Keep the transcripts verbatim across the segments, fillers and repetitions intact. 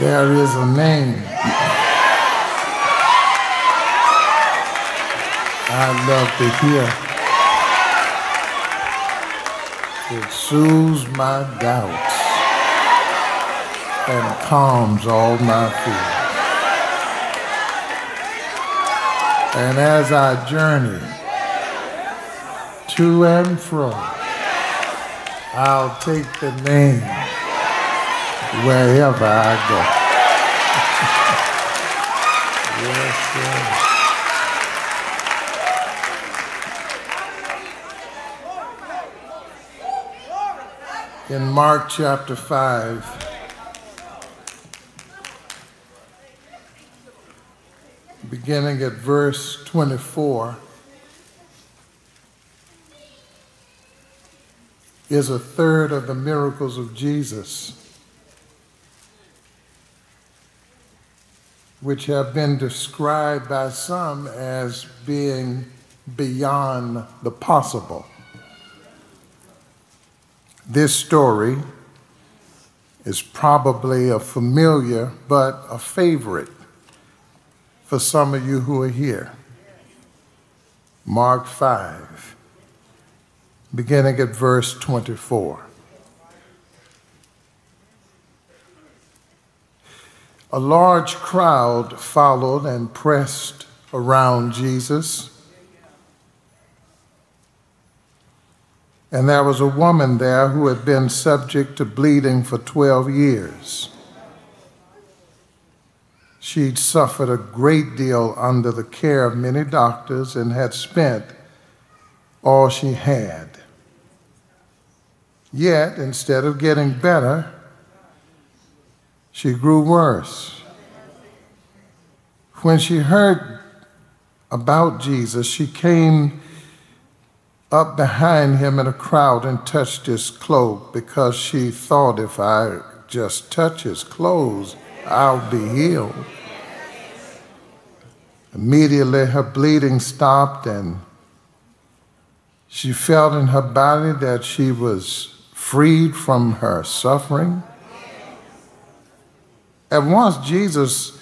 There is a name. I'd love to hear. It soothes my doubts and calms all my fears. And as I journey to and fro, I'll take the name wherever I go. Yes, sir. In Mark chapter five, beginning at verse twenty-four, is a third of the miracles of Jesus, which have been described by some as being beyond the possible. This story is probably a familiar but a favorite for some of you who are here. Mark five, beginning at verse twenty-four. A large crowd followed and pressed around Jesus. And there was a woman there who had been subject to bleeding for twelve years. She'd suffered a great deal under the care of many doctors and had spent all she had. Yet, instead of getting better, she grew worse. When she heard about Jesus, she came up behind him in a crowd and touched his cloak, because she thought, if I just touch his clothes, I'll be healed. Immediately her bleeding stopped, and she felt in her body that she was freed from her suffering. And once Jesus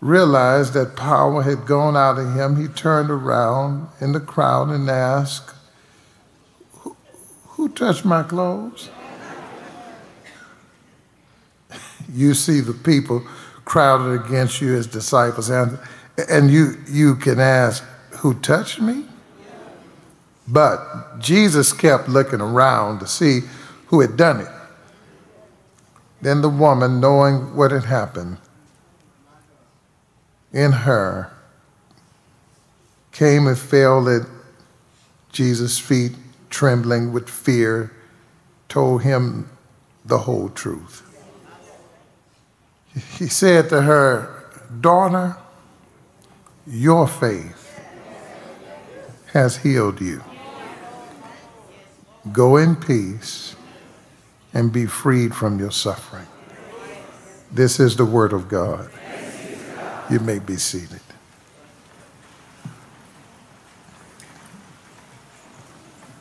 realized that power had gone out of him, he turned around in the crowd and asked, who, who touched my clothes? You see the people crowded against you as disciples, and, and you, you can ask, who touched me? But Jesus kept looking around to see who had done it. Then the woman, knowing what had happened, in her came and fell at Jesus' feet, trembling with fear, told him the whole truth. He said to her, "Daughter, your faith has healed you. Go in peace and be freed from your suffering." This is the word of God. You may be seated.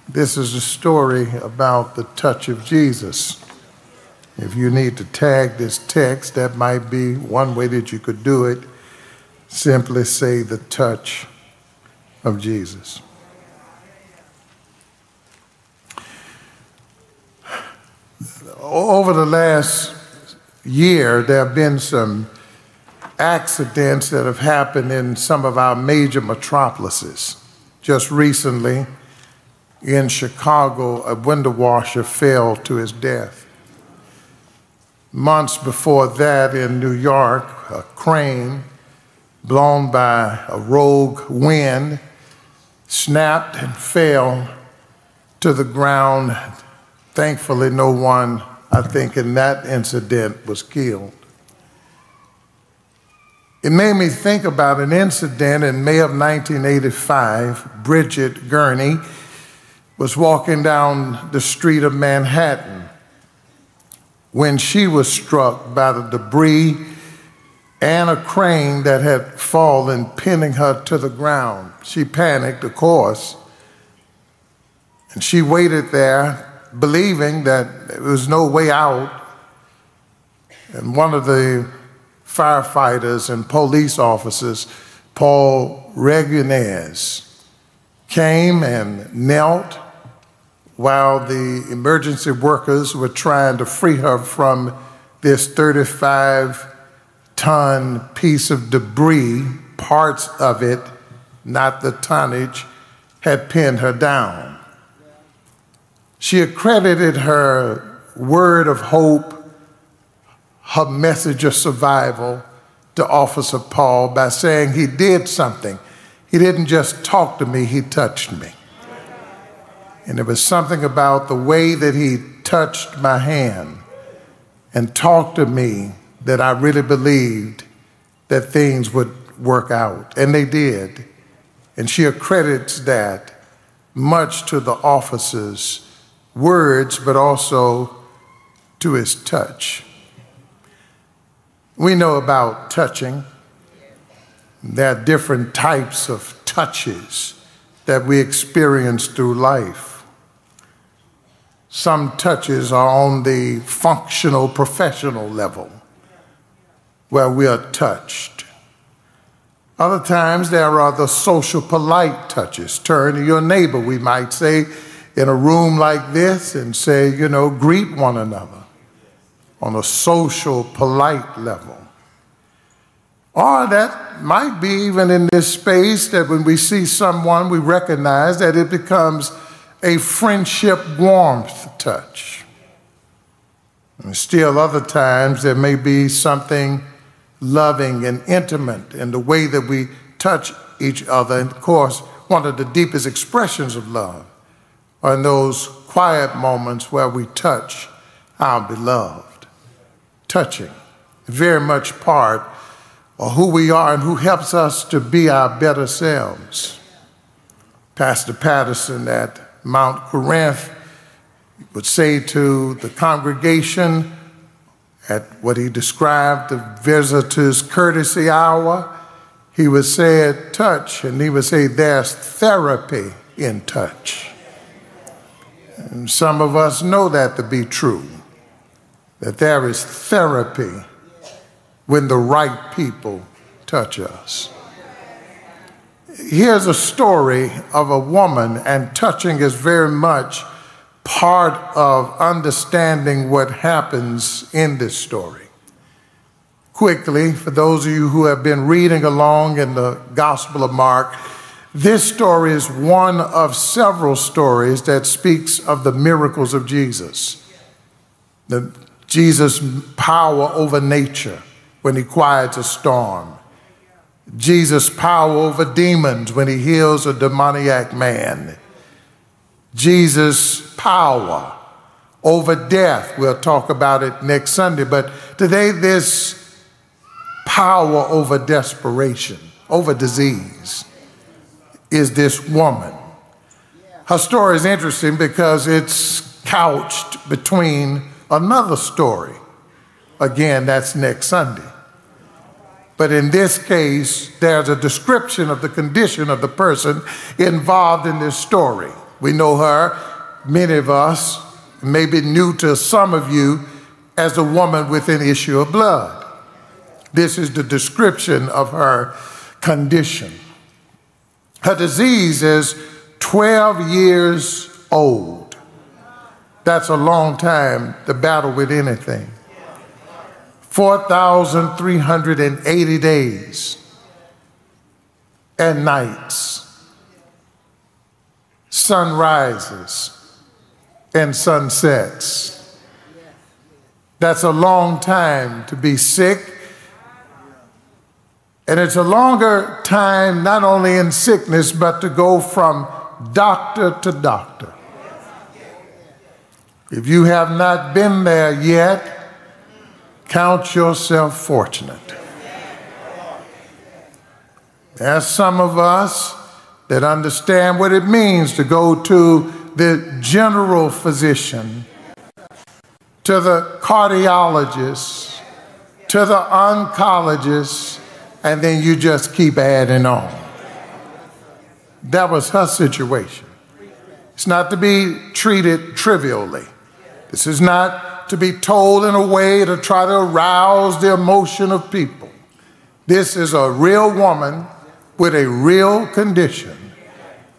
This is a story about the touch of Jesus. If you need to tag this text, that might be one way that you could do it. Simply say, the touch of Jesus. Over the last year, there have been some accidents that have happened in some of our major metropolises. Just recently, in Chicago, a window washer fell to his death. Months before that, in New York, a crane blown by a rogue wind snapped and fell to the ground. Thankfully, no one, I think, in that incident was killed. It made me think about an incident in May of nineteen eighty-five. Bridget Gurney was walking down the street of Manhattan when she was struck by the debris and a crane that had fallen, pinning her to the ground. She panicked, of course, and she waited there, believing that there was no way out. And one of the firefighters and police officers, Paul Reguinez, came and knelt while the emergency workers were trying to free her from this thirty-five ton piece of debris. Parts of it, not the tonnage, had pinned her down. She accredited her word of hope, her message of survival, to Officer Paul by saying, "He did something. He didn't just talk to me, he touched me." And there was something about the way that he touched my hand and talked to me that I really believed that things would work out. And they did. And she accredits that much to the officer's words, but also to his touch. We know about touching. There are different types of touches that we experience through life. Some touches are on the functional, professional level, where we are touched. Other times there are the social, polite touches. Turn to your neighbor, we might say, in a room like this, and say, you know, greet one another on a social, polite level. Or that might be even in this space that when we see someone, we recognize that it becomes a friendship warmth touch. And still other times there may be something loving and intimate in the way that we touch each other. And of course, one of the deepest expressions of love are in those quiet moments where we touch our beloved. Touching, very much part or who we are and who helps us to be our better selves. Pastor Patterson at Mount Corinth would say to the congregation at what he described the visitor's courtesy hour, he would say, touch, and he would say, there's therapy in touch. And some of us know that to be true, that there is therapy when the right people touch us. Here's a story of a woman, and touching is very much part of understanding what happens in this story. Quickly, for those of you who have been reading along in the Gospel of Mark, this story is one of several stories that speaks of the miracles of Jesus. The Jesus' power over nature, when he quiets a storm. Jesus' power over demons when he heals a demoniac man. Jesus' power over death. We'll talk about it next Sunday, but today this power over desperation, over disease, is this woman. Her story is interesting because it's couched between another story. Again, that's next Sunday. But in this case, there's a description of the condition of the person involved in this story. We know her, many of us, maybe new to some of you, as a woman with an issue of blood. This is the description of her condition. Her disease is twelve years old. That's a long time to battle with anything. four thousand three hundred eighty days and nights, sunrises and sunsets. That's a long time to be sick. And it's a longer time, not only in sickness, but to go from doctor to doctor. If you have not been there yet, count yourself fortunate. There's some of us that understand what it means to go to the general physician, to the cardiologist, to the oncologist, and then you just keep adding on. That was her situation. It's not to be treated trivially. This is not to be told in a way to try to arouse the emotion of people. This is a real woman with a real condition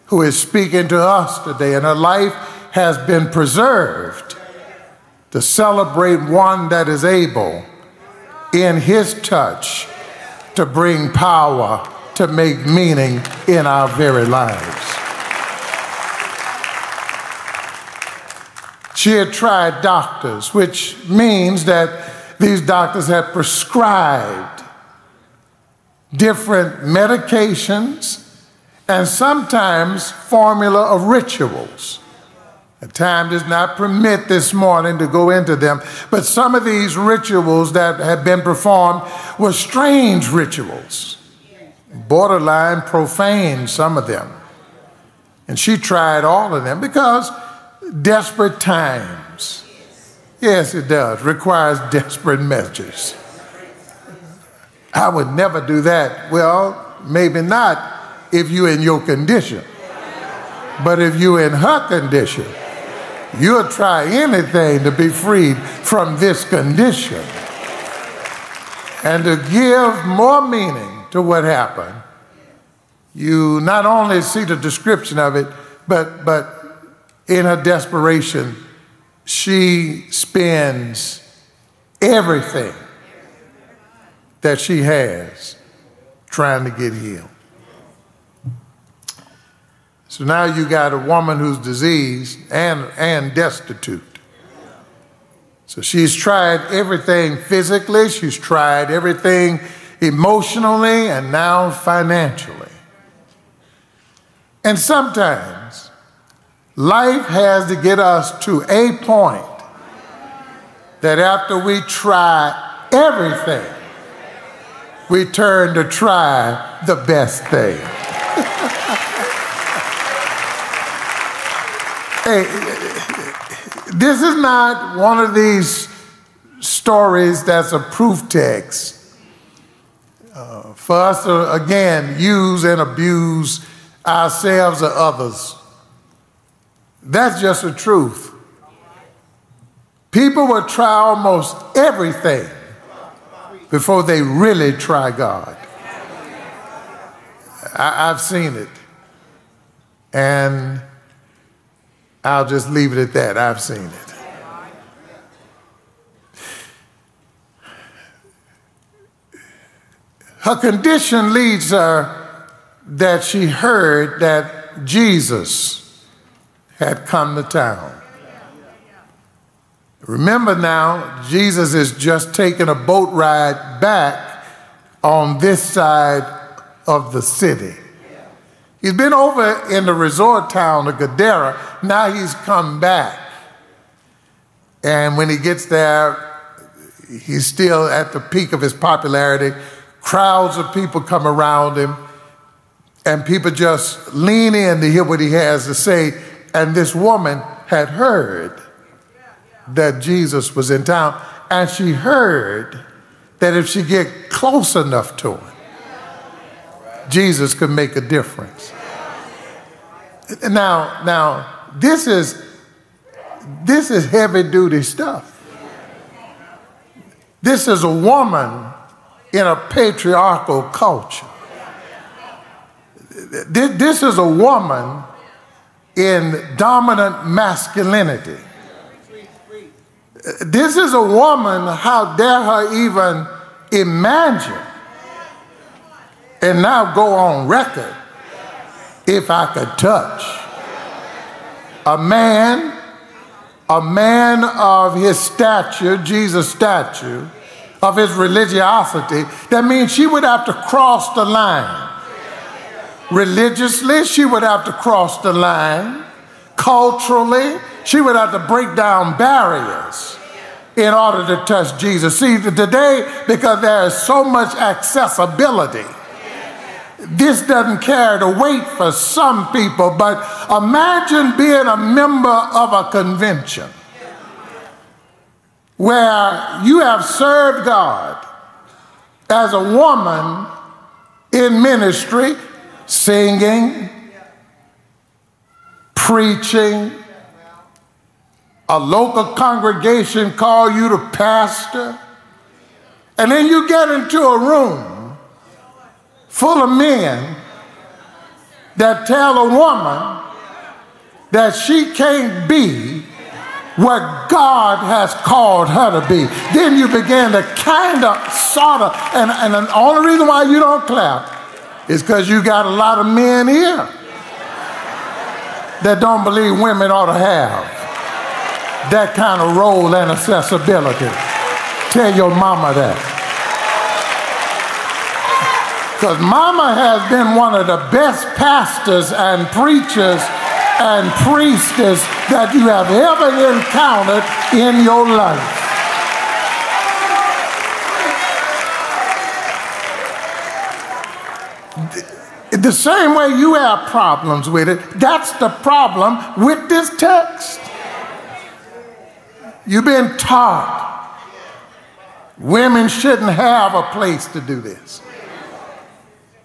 who is speaking to us today, and her life has been preserved to celebrate one that is able in his touch to bring power to make meaning in our very lives. She had tried doctors, which means that these doctors had prescribed different medications and sometimes formula of rituals. The time does not permit this morning to go into them, but some of these rituals that had been performed were strange rituals, borderline profane, some of them. And she tried all of them because desperate times, yes it does, requires desperate measures. I would never do that. Well, maybe not if you're in your condition, but if you're in her condition, you'll try anything to be freed from this condition and to give more meaning to what happened. You not only see the description of it, but, but in her desperation, she spends everything that she has trying to get healed. So now you got a woman who's diseased and, and destitute. So she's tried everything physically, she's tried everything emotionally, and now financially. And sometimes life has to get us to a point that after we try everything, we turn to try the best thing. Hey, this is not one of these stories that's a proof text uh, for us to, again, use and abuse ourselves or others. That's just the truth. People will try almost everything before they really try God. I, I've seen it. And I'll just leave it at that. I've seen it. Her condition leads her that she heard that Jesus had come to town. Remember now, Jesus is just taking a boat ride back on this side of the city. He's been over in the resort town of Gadara. Now he's come back. And when he gets there, he's still at the peak of his popularity. Crowds of people come around him, and people just lean in to hear what he has to say. And this woman had heard that Jesus was in town, and she heard that if she get close enough to him, Jesus could make a difference. Now, now this is this is heavy duty stuff. This is a woman in a patriarchal culture. This, this is a woman in dominant masculinity. This is a woman, how dare her even imagine and now go on record, if I could touch a man, a man of his stature, Jesus' stature, of his religiosity. That means she would have to cross the line. Religiously, she would have to cross the line. Culturally, she would have to break down barriers in order to touch Jesus. See, today, because there is so much accessibility, this doesn't carry the weight for some people, but imagine being a member of a convention where you have served God as a woman in ministry, singing, preaching, a local congregation call you to pastor, and then you get into a room full of men that tell a woman that she can't be what God has called her to be. Then you begin to kind of, sort of, and, and the only reason why you don't clap is because you got a lot of men here that don't believe women ought to have that kind of role and accessibility. Tell your mama that. Because mama has been one of the best pastors and preachers and priestess that you have ever encountered in your life. The same way you have problems with it, that's the problem with this text. You've been taught women shouldn't have a place to do this.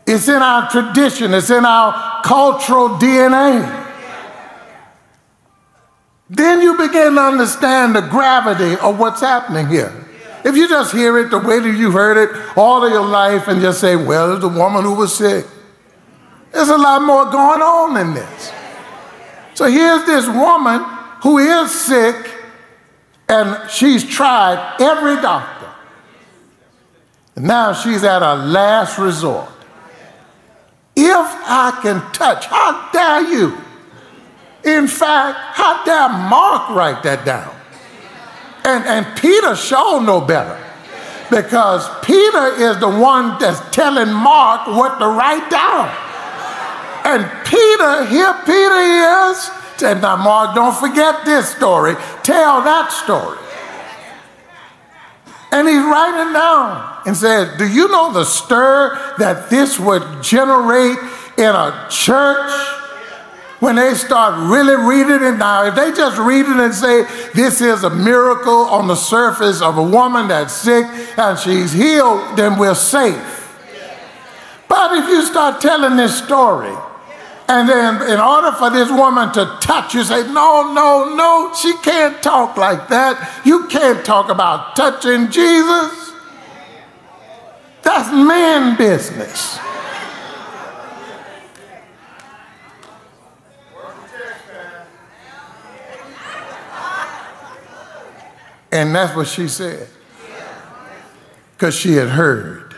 It's in our tradition. It's in our cultural D N A. Then you begin to understand the gravity of what's happening here. If you just hear it the way that you've heard it all of your life and just say, well, it's the woman who was sick, there's a lot more going on in this. So here's this woman who is sick, and she's tried every doctor. And now she's at her last resort. If I can touch, how dare you? In fact, how dare Mark write that down? And, and Peter shall know better, because Peter is the one that's telling Mark what to write down. And Peter, here Peter is, said, now Mark, don't forget this story. Tell that story. And he's writing down and says, do you know the stir that this would generate in a church? When they start really reading it now, if they just read it and say, this is a miracle on the surface of a woman that's sick and she's healed, then we're safe. But if you start telling this story, and then in order for this woman to touch, you say, no, no, no, she can't talk like that. You can't talk about touching Jesus. That's man business. And that's what she said, because she had heard.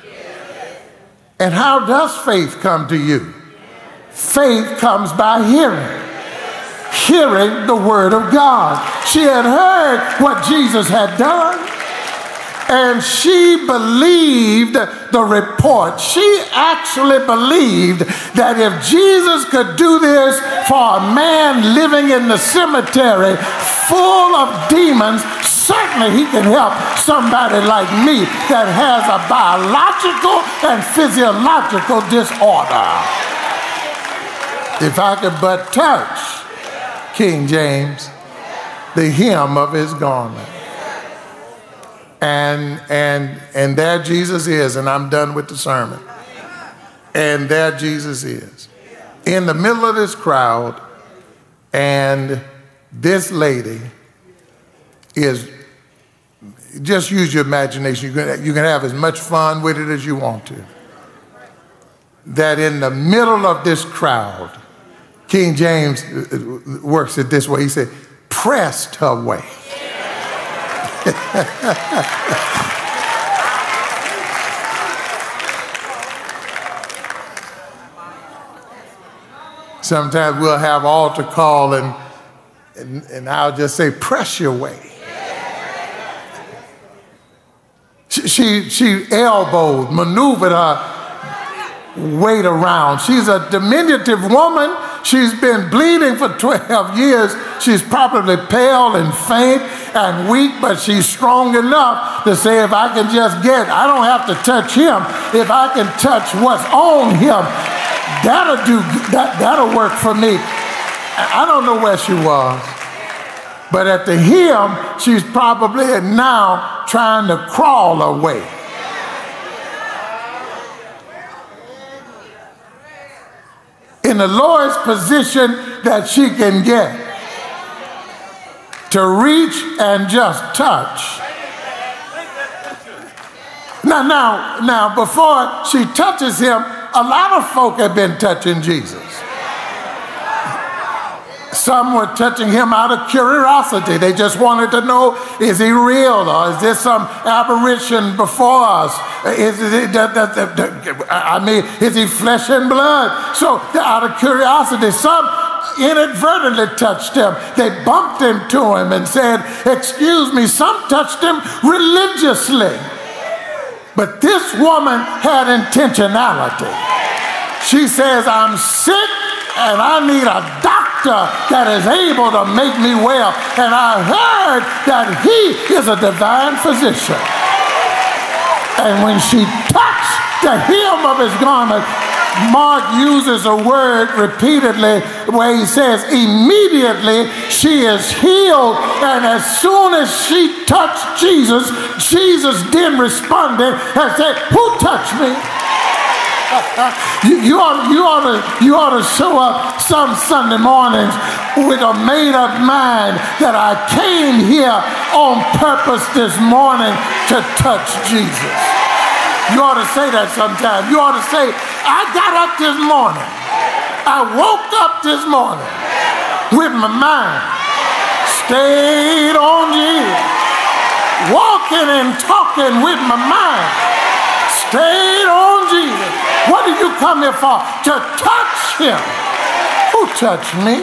And how does faith come to you? Faith comes by hearing. Hearing the word of God. She had heard what Jesus had done, and she believed the report. She actually believed that if Jesus could do this for a man living in the cemetery full of demons, certainly he can help somebody like me that has a biological and physiological disorder. If I could but touch, King James, the hem of his garment. And, and, and there Jesus is, and I'm done with the sermon. And there Jesus is in the middle of this crowd, and this lady is, just use your imagination. You can, you can have as much fun with it as you want to. That in the middle of this crowd, King James works it this way. He said, pressed her way. Sometimes we'll have altar call, and, and, and I'll just say, press your way. She, she, she elbowed, maneuvered her weight around. She's a diminutive woman. She's been bleeding for twelve years. She's probably pale and faint and weak, but she's strong enough to say, if I can just get, I don't have to touch him. If I can touch what's on him, that'll do, that, that'll work for me. I don't know where she was, but at the hem, she's probably now trying to crawl away. In the lowest position that she can get. to reach and just touch. Now, now, now, before she touches him, a lot of folk have been touching Jesus. Some were touching him out of curiosity. They just wanted to know, is he real? Or is this some apparition before us? Is it, I mean, is he flesh and blood? So out of curiosity, some inadvertently touched him. They bumped into him and said, excuse me. Some touched him religiously. But this woman had intentionality. She says, I'm sick and I need a doctor that is able to make me well. And I heard that he is a divine physician. And when she touched the hem of his garment, Mark uses a word repeatedly where he says, immediately she is healed. And as soon as she touched Jesus, Jesus then responded and said, who touched me? You, you, ought, you, ought to, you ought to show up some Sunday mornings with a made-up mind that I came here on purpose this morning to touch Jesus. You ought to say that sometime. You ought to say, I got up this morning. I woke up this morning with my mind stayed on Jesus. Walking and talking with my mind stayed on Jesus. What did you come here for? To touch him. Who touched me?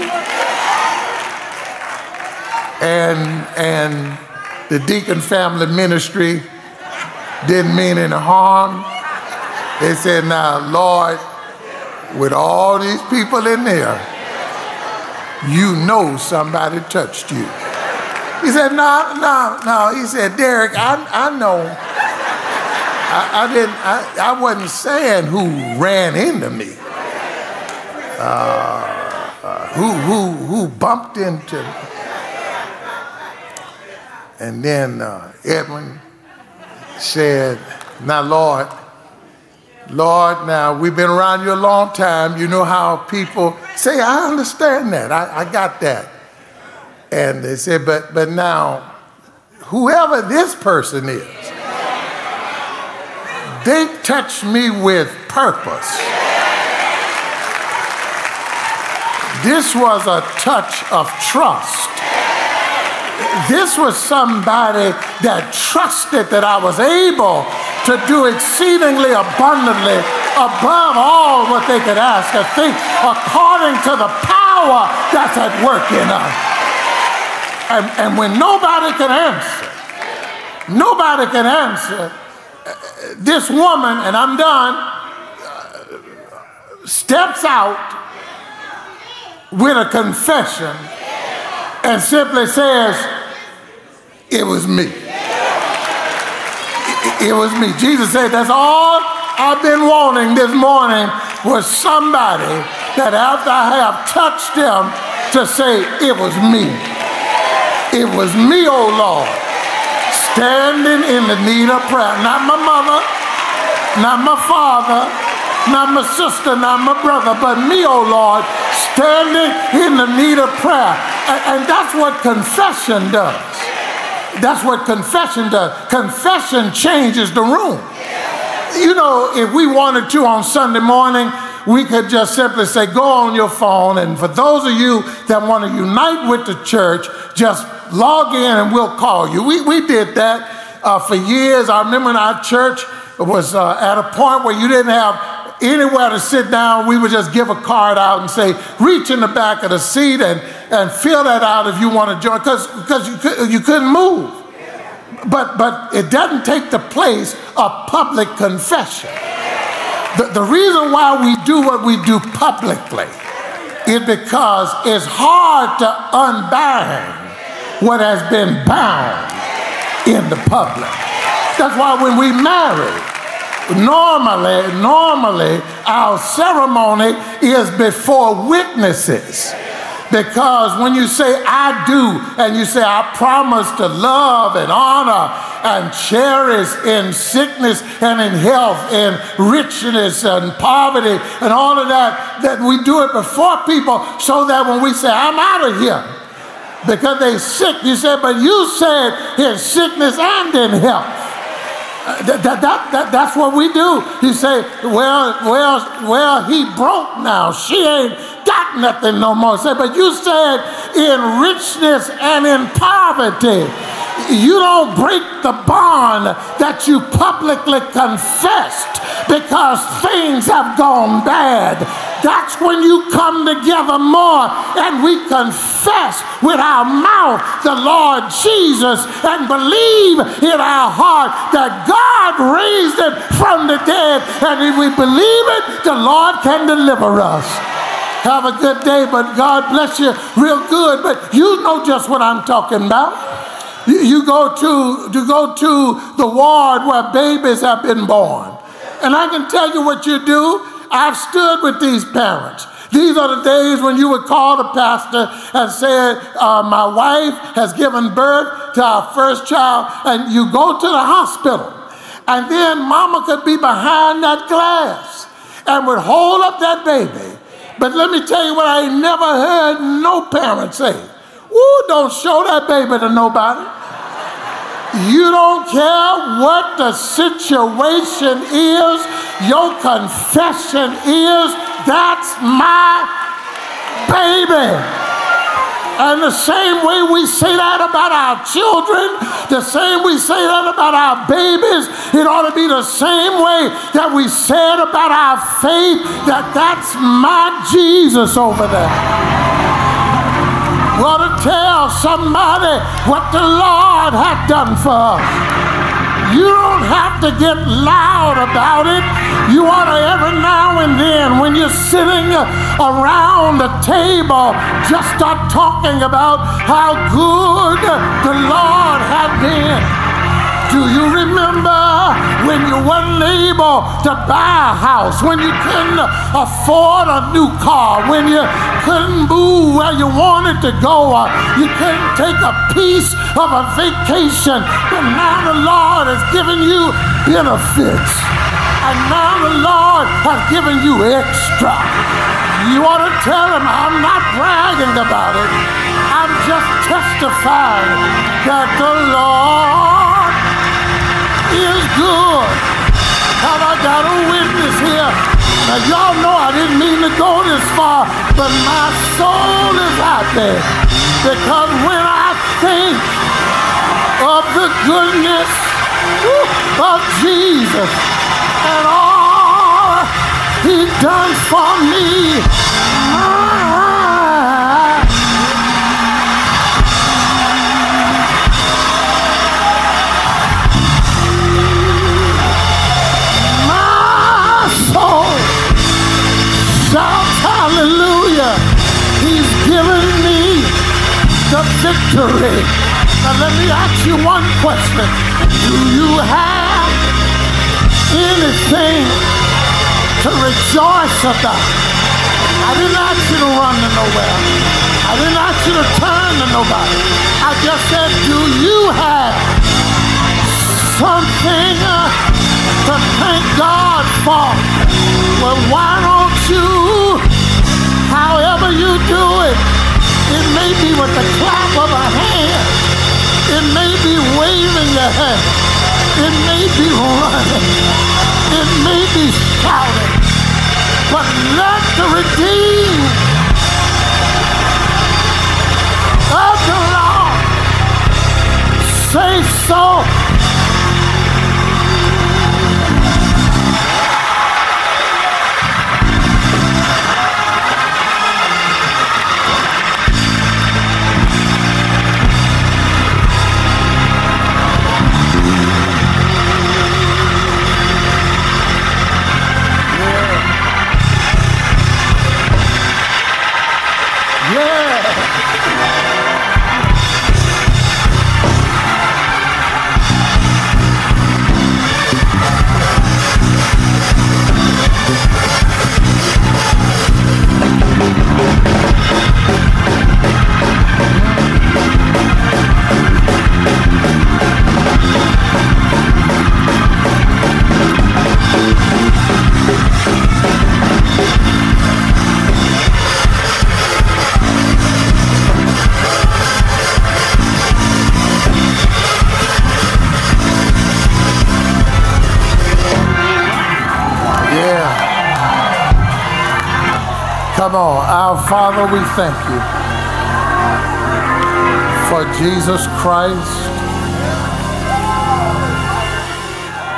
And, and the Deacon Family Ministry didn't mean any harm. They said, now, Lord, with all these people in there, you know somebody touched you. He said, no, no, no. He said, Derek, I, I know. I, I didn't. I, I wasn't saying who ran into me, uh, uh, who who who bumped into me. And then uh, Edwin said, "Now, Lord, Lord, now we've been around you a long time. You know how people say. I understand that. I, I got that." And they said, "But but now, whoever this person is." They touched me with purpose. This was a touch of trust. This was somebody that trusted that I was able to do exceedingly abundantly above all what they could ask or think according to the power that's at work in us. And, and when nobody can answer, nobody can answer, this woman, and I'm done, uh, steps out with a confession and simply says, it was me. It, it was me. Jesus said, that's all I've been wanting this morning was somebody that after I have touched them to say, it was me. It was me, oh Lord. Standing in the need of prayer. Not my mother, not my father, not my sister, not my brother, but me, oh Lord, standing in the need of prayer. And, and that's what confession does. That's what confession does. Confession changes the room. You know, if we wanted to on Sunday morning, we could just simply say, go on your phone, and for those of you that want to unite with the church, just log in and we'll call you. We, we did that uh, for years. I remember in our church was uh, at a point where you didn't have anywhere to sit down. We would just give a card out and say, reach in the back of the seat and, and fill that out if you want to join, because you, you couldn't move. But, but it doesn't take the place of public confession. The, the reason why we do what we do publicly is because it's hard to unbind what has been bound in the public. That's why when we marry, normally, normally our ceremony is before witnesses. Because when you say, I do, and you say, I promise to love and honor and cherish in sickness and in health and richness and poverty and all of that, that we do it before people so that when we say, I'm out of here, because they sick. You said, but you said in sickness and in health. Uh, that, that, that, that, that's what we do. He say, well, well, well, he broke now. She ain't got nothing no more. Say, but you said in richness and in poverty. You don't break the bond that you publicly confessed because things have gone bad. That's when you come together more and we confess with our mouth the Lord Jesus and believe in our heart that God raised him from the dead. And if we believe it, the Lord can deliver us. Have a good day, but God bless you real good. But you know just what I'm talking about. You go to, you go to the ward where babies have been born. And I can tell you what you do. I've stood with these parents. These are the days when you would call the pastor and say, uh, my wife has given birth to our first child. And you go to the hospital. And then mama could be behind that glass and would hold up that baby. But let me tell you what I ain't never heard no parent say. Ooh, don't show that baby to nobody. You don't care what the situation is, your confession is, that's my baby. And the same way we say that about our children, the same we say that about our babies, it ought to be the same way that we said about our faith, that that's my Jesus over there. We ought to tell somebody what the Lord had done for us. You don't have to get loud about it. You ought to every now and then, when you're sitting around the table, just start talking about how good the Lord had been. Do you remember when you weren't able to buy a house, when you couldn't afford a new car, when you couldn't move where you wanted to go, or you couldn't take a piece of a vacation, but now the Lord has given you benefits, and now the Lord has given you extra. You ought to tell him, I'm not bragging about it, I'm just testifying that the Lord is good. Have I got a witness here? Now y'all know I didn't mean to go this far, but my soul is happy because when I think of the goodness of Jesus and all he done for me, my hallelujah, he's given me the victory. Now let me ask you one question. Do you have anything to rejoice about? I didn't ask you to run to nowhere. I didn't ask you to turn to nobody. I just said, do you have something to thank God for? Well, why don't you, however you do it, it may be with the clap of a hand, it may be waving your hand, it may be running, it may be shouting, but let the redeemed of the Lord say so. Yeah. Come on. Our Father, we thank you for Jesus Christ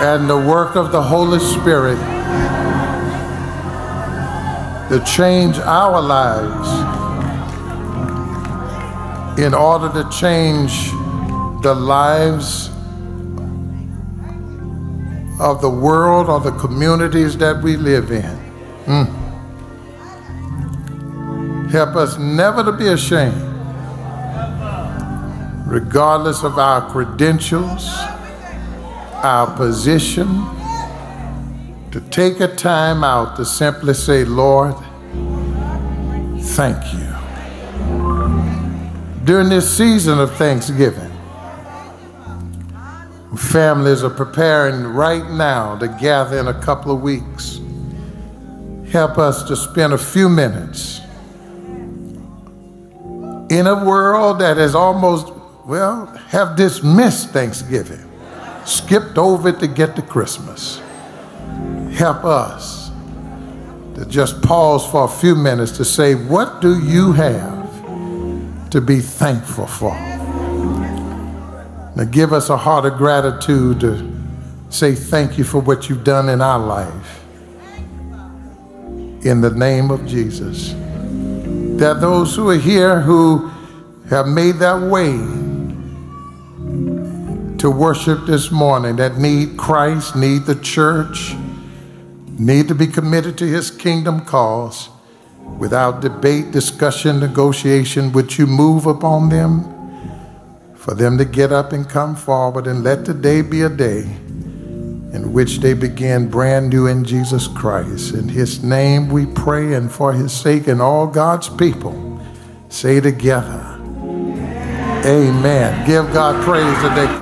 and the work of the Holy Spirit to change our lives in order to change the lives of the world or the communities that we live in. Mm. Help us never to be ashamed, regardless of our credentials, our position, to take a time out to simply say, Lord, thank you. During this season of Thanksgiving, families are preparing right now to gather in a couple of weeks. Help us to spend a few minutes in a world that has almost, well, have dismissed Thanksgiving, skipped over it to get to Christmas. Help us to just pause for a few minutes to say, what do you have to be thankful for? Now give us a heart of gratitude to say thank you for what you've done in our life. In the name of Jesus. There are those who are here who have made their way to worship this morning, that need Christ, need the church, need to be committed to his kingdom cause. Without debate, discussion, negotiation, would you move upon them for them to get up and come forward, and let the day be a day in which they begin brand new in Jesus Christ. In his name we pray, and for his sake, and all God's people say together, amen. Give God praise today.